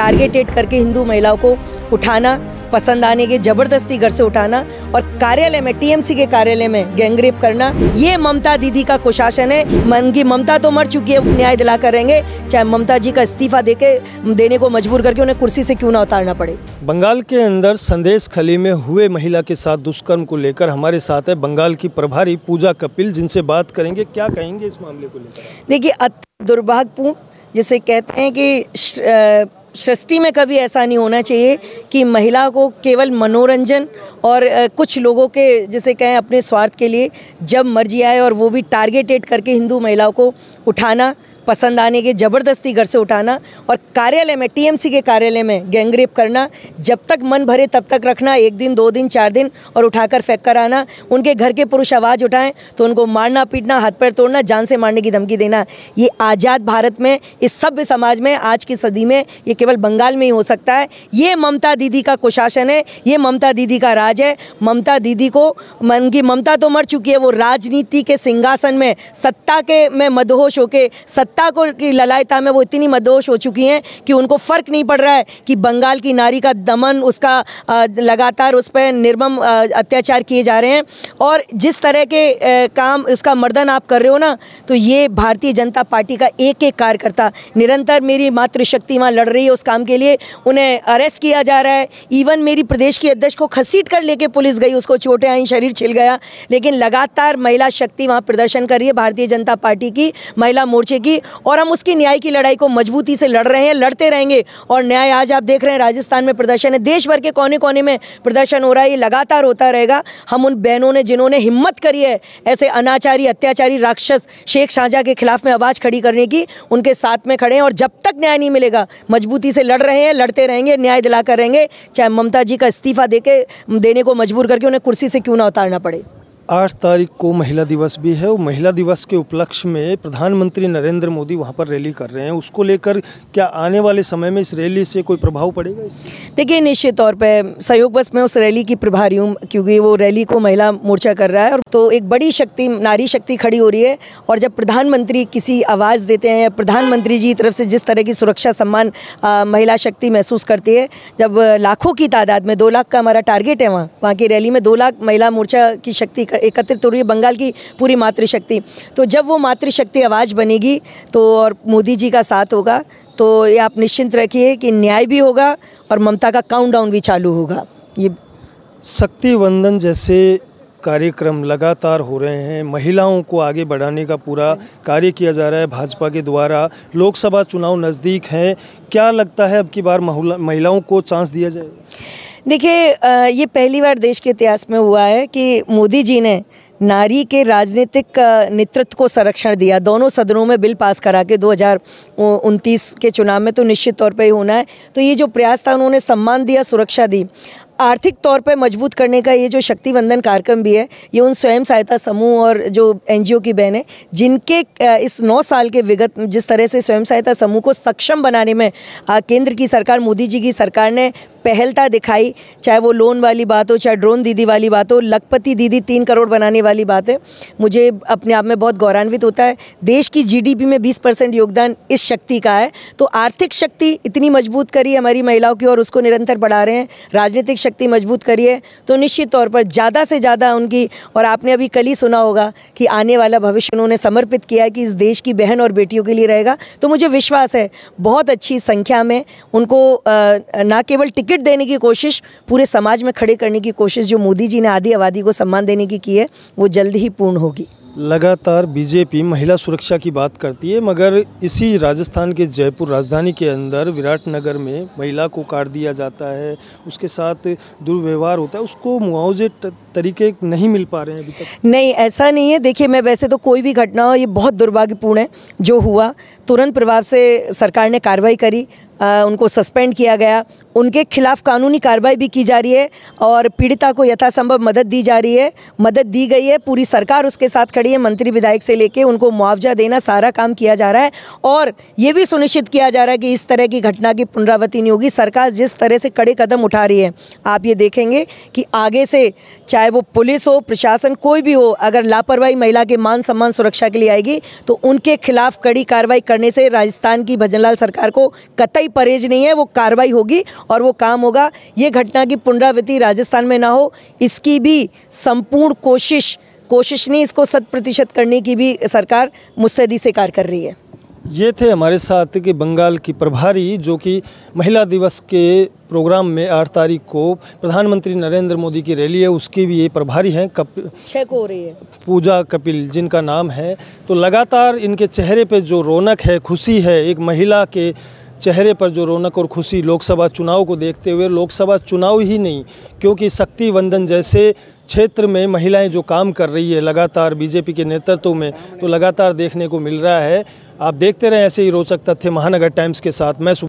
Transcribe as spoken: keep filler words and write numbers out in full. Targeted करके हिंदू महिलाओं को उठाना, पसंद आने के जबरदस्ती घर से उठाना और कार्यालय में, टीएमसी के कार्यालय में गैंगरेप करना, ये ममता दीदी का कुशासन है। मन की ममता तो मर चुकी है, न्याय दिला कर रहेंगे, चाहे ममता जी का इस्तीफा देके देने को मजबूर करके उन्हें कुर्सी से क्यों ना उतारना पड़े। बंगाल के अंदर संदेश खली में हुए महिला के साथ दुष्कर्म को लेकर हमारे साथ है बंगाल की प्रभारी पूजा कपिल, जिनसे बात करेंगे। क्या कहेंगे इस मामले को लेकर? देखिए, अत्यंत दुर्भाग्यपूर्ण, जिसे कहते हैं कि सृष्टि में कभी ऐसा नहीं होना चाहिए कि महिला को केवल मनोरंजन और कुछ लोगों के जैसे कहें अपने स्वार्थ के लिए जब मर्जी आए, और वो भी टारगेटेड करके हिंदू महिलाओं को उठाना, पसंद आने के जबरदस्ती घर से उठाना और कार्यालय में, टीएमसी के कार्यालय में गैंगरेप करना, जब तक मन भरे तब तक रखना, एक दिन, दो दिन, चार दिन और उठाकर फेंक कर आना। उनके घर के पुरुष आवाज़ उठाएं तो उनको मारना, पीटना, हाथ पैर तोड़ना, जान से मारने की धमकी देना, ये आज़ाद भारत में, इस सभ्य समाज में, आज की सदी में ये केवल बंगाल में ही हो सकता है। ये ममता दीदी का कुशासन है, ये ममता दीदी का राज है। ममता दीदी को, उनकी ममता तो मर चुकी है, वो राजनीति के सिंहासन में, सत्ता के में मदहोश होकर, सत्ता को की ललायता में वो इतनी मदहोश हो चुकी हैं कि उनको फ़र्क नहीं पड़ रहा है कि बंगाल की नारी का दमन, उसका आ, लगातार उस पर निर्मम आ, अत्याचार किए जा रहे हैं। और जिस तरह के आ, काम, उसका मर्दन आप कर रहे हो ना, तो ये भारतीय जनता पार्टी का एक एक कार्यकर्ता निरंतर, मेरी मातृशक्ति वहाँ लड़ रही है उस काम के लिए, उन्हें अरेस्ट किया जा रहा है। इवन मेरी प्रदेश की अध्यक्ष को घसीट कर लेके पुलिस गई, उसको चोटें आई, शरीर छिल गया, लेकिन लगातार महिला शक्ति वहाँ प्रदर्शन कर रही है भारतीय जनता पार्टी की, महिला मोर्चे की, और हम उसकी न्याय की लड़ाई को मजबूती से लड़ रहे हैं, लड़ते रहेंगे। और न्याय आज आप देख रहे हैं, राजस्थान में प्रदर्शन है, देश भर के कोने कोने में प्रदर्शन हो रहा है, ये लगातार होता रहेगा। हम उन बहनों ने, जिन्होंने हिम्मत करी है ऐसे अनाचारी, अत्याचारी राक्षस शेख शाहजहा के खिलाफ में आवाज़ खड़ी करने की, उनके साथ में खड़े हैं और जब तक न्याय नहीं मिलेगा मजबूती से लड़ रहे हैं, लड़ते रहेंगे, न्याय दिला कर रहेंगे, चाहे ममता जी का इस्तीफा देके देने को मजबूर करके उन्हें कुर्सी से क्यों ना उतारना पड़े। आठ तारीख को महिला दिवस भी है, और महिला दिवस के उपलक्ष्य में प्रधानमंत्री नरेंद्र मोदी वहां पर रैली कर रहे हैं, उसको लेकर क्या आने वाले समय में इस रैली से कोई प्रभाव पड़ेगा? देखिए, निश्चित तौर पे सहयोगवश मैं उस रैली की प्रभारी हूँ, क्योंकि वो रैली को महिला मोर्चा कर रहा है, और तो एक बड़ी शक्ति, नारी शक्ति खड़ी हो रही है। और जब प्रधानमंत्री किसी आवाज़ देते हैं, प्रधानमंत्री जी की तरफ से जिस तरह की सुरक्षा, सम्मान महिला शक्ति महसूस करती है, जब लाखों की तादाद में, दो लाख का हमारा टारगेट है वहाँ, वहाँ की रैली में दो लाख महिला मोर्चा की शक्ति एकत्रित हो रही है, बंगाल की पूरी मातृशक्ति, तो जब वो मातृशक्ति आवाज़ बनेगी तो, और मोदी जी का साथ होगा, तो ये आप निश्चिंत रखिए कि न्याय भी होगा और ममता का काउंटडाउन भी चालू होगा। ये शक्ति वंदन जैसे कार्यक्रम लगातार हो रहे हैं, महिलाओं को आगे बढ़ाने का पूरा कार्य किया जा रहा है भाजपा के द्वारा। लोकसभा चुनाव नज़दीक हैं, क्या लगता है अब की बार महिलाओं को चांस दिया जाएगा? देखिए, ये पहली बार देश के इतिहास में हुआ है कि मोदी जी ने नारी के राजनीतिक नेतृत्व को संरक्षण दिया, दोनों सदनों में बिल पास करा के दो हज़ार उनतीस के चुनाव में, तो निश्चित तौर पे ही होना है। तो ये जो प्रयास था, उन्होंने सम्मान दिया, सुरक्षा दी, आर्थिक तौर पर मजबूत करने का ये जो शक्ति वंदन कार्यक्रम भी है, ये उन स्वयं सहायता समूह और जो एनजीओ की बहनें, जिनके इस नौ साल के विगत जिस तरह से स्वयं सहायता समूह को सक्षम बनाने में केंद्र की सरकार, मोदी जी की सरकार ने पहलता दिखाई, चाहे वो लोन वाली बात हो, चाहे ड्रोन दीदी वाली बात हो, लखपति दीदी तीन करोड़ बनाने वाली बात है, मुझे अपने आप में बहुत गौरवान्वित होता है। देश की जीडीपी में बीस परसेंट योगदान इस शक्ति का है, तो आर्थिक शक्ति इतनी मजबूत करी हमारी महिलाओं की और उसको निरंतर बढ़ा रहे हैं, राजनीतिक शक्ति मजबूत करिए, तो निश्चित तौर पर ज़्यादा से ज़्यादा उनकी। और आपने अभी कल ही सुना होगा कि आने वाला भविष्य उन्होंने समर्पित किया है कि इस देश की बहन और बेटियों के लिए रहेगा, तो मुझे विश्वास है बहुत अच्छी संख्या में उनको ना केवल टिकट देने की कोशिश, पूरे समाज में खड़े करने की कोशिश जो मोदी जी ने आधी आबादी को सम्मान देने की की है, वो जल्द ही पूर्ण होगी। लगातार बीजेपी महिला सुरक्षा की बात करती है, मगर इसी राजस्थान के जयपुर राजधानी के अंदर विराटनगर में महिला को काट दिया जाता है, उसके साथ दुर्व्यवहार होता है, उसको मुआवजे तरीके नहीं मिल पा रहे हैं अभी तक। नहीं, ऐसा नहीं है। देखिए, मैं वैसे तो कोई भी घटना हो, ये बहुत दुर्भाग्यपूर्ण है जो हुआ, तुरंत प्रभाव से सरकार ने कार्रवाई करी, आ, उनको सस्पेंड किया गया, उनके खिलाफ कानूनी कार्रवाई भी की जा रही है और पीड़िता को यथासंभव मदद दी जा रही है, मदद दी गई है, पूरी सरकार उसके साथ खड़ी है, मंत्री विधायक से लेके उनको मुआवजा देना, सारा काम किया जा रहा है। और ये भी सुनिश्चित किया जा रहा है कि इस तरह की घटना की पुनरावृत्ति नहीं होगी। सरकार जिस तरह से कड़े कदम उठा रही है, आप ये देखेंगे कि आगे से चाहे वो पुलिस हो, प्रशासन कोई भी हो, अगर लापरवाही महिला के मान सम्मान सुरक्षा के लिए आएगी तो उनके खिलाफ कड़ी कार्रवाई करने से राजस्थान की भजनलाल सरकार को कतई परहेज नहीं है, वो कार्रवाई होगी और वो काम होगा। ये घटना की पुनरावृत्ति राजस्थान में ना हो, इसकी भी संपूर्ण कोशिश कोशिश नहीं इसको शत प्रतिशत करने की भी सरकार मुस्तैदी से कार्य कर रही है। ये थे हमारे साथ के बंगाल की प्रभारी, जो कि महिला दिवस के प्रोग्राम में आठ तारीख को प्रधानमंत्री नरेंद्र मोदी की रैली है, उसके भी ये प्रभारी हैं, कपिल छः को हो रही है, पूजा कपिल जिनका नाम है। तो लगातार इनके चेहरे पे जो रौनक है, खुशी है, एक महिला के चेहरे पर जो रौनक और खुशी लोकसभा चुनाव को देखते हुए, लोकसभा चुनाव ही नहीं क्योंकि शक्ति वंदन जैसे क्षेत्र में महिलाएं जो काम कर रही है लगातार बीजेपी के नेतृत्व में, तो लगातार देखने को मिल रहा है। आप देखते रहें ऐसे ही रोचक तथ्य महानगर टाइम्स के साथ। मैं